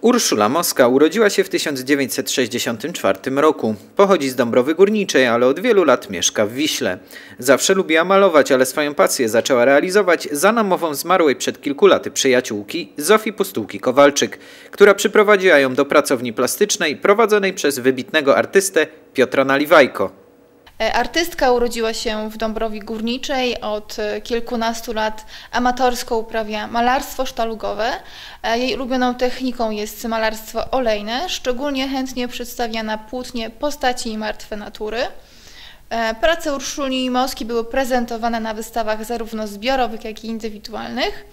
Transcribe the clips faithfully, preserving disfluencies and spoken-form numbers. Urszula Moska urodziła się w tysiąc dziewięćset sześćdziesiątym czwartym roku. Pochodzi z Dąbrowy Górniczej, ale od wielu lat mieszka w Wiśle. Zawsze lubiła malować, ale swoją pasję zaczęła realizować za namową zmarłej przed kilku laty przyjaciółki Zofii Pustułki-Kowalczyk, która przyprowadziła ją do pracowni plastycznej prowadzonej przez wybitnego artystę Piotra Naliwajko. Artystka urodziła się w Dąbrowie Górniczej, od kilkunastu lat amatorsko uprawia malarstwo sztalugowe. Jej ulubioną techniką jest malarstwo olejne, szczególnie chętnie przedstawia na płótnie postaci i martwe natury. Prace Urszuli Moski były prezentowane na wystawach zarówno zbiorowych, jak i indywidualnych.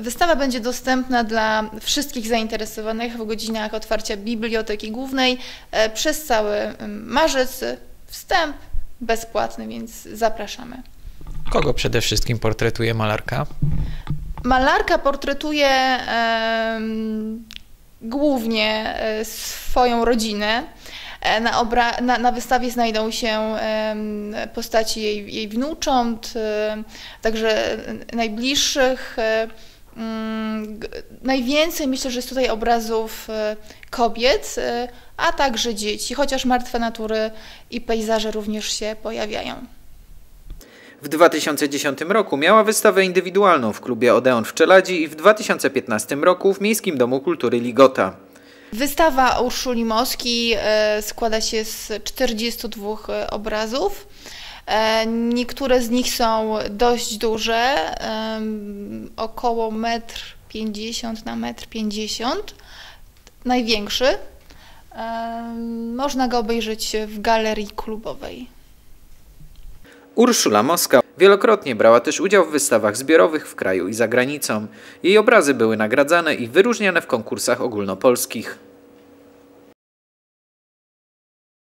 Wystawa będzie dostępna dla wszystkich zainteresowanych w godzinach otwarcia Biblioteki Głównej przez cały marzec. Wstęp bezpłatny, więc zapraszamy. Kogo przede wszystkim portretuje malarka? Malarka portretuje e, głównie swoją rodzinę. Na, obra na, na wystawie znajdą się postaci jej, jej wnucząt, także najbliższych. Najwięcej myślę, że jest tutaj obrazów kobiet, a także dzieci, chociaż martwe natury i pejzaże również się pojawiają. W dwa tysiące dziesiątym roku miała wystawę indywidualną w klubie Odeon w Czeladzi i w dwa tysiące piętnastym roku w Miejskim Domu Kultury Ligota. Wystawa Urszuli Moski składa się z czterdziestu dwóch obrazów. Niektóre z nich są dość duże, około metr pięćdziesiąt na metr pięćdziesiąt. Największy. Można go obejrzeć w Galerii Klubowej. Urszula Moska wielokrotnie brała też udział w wystawach zbiorowych w kraju i za granicą. Jej obrazy były nagradzane i wyróżniane w konkursach ogólnopolskich.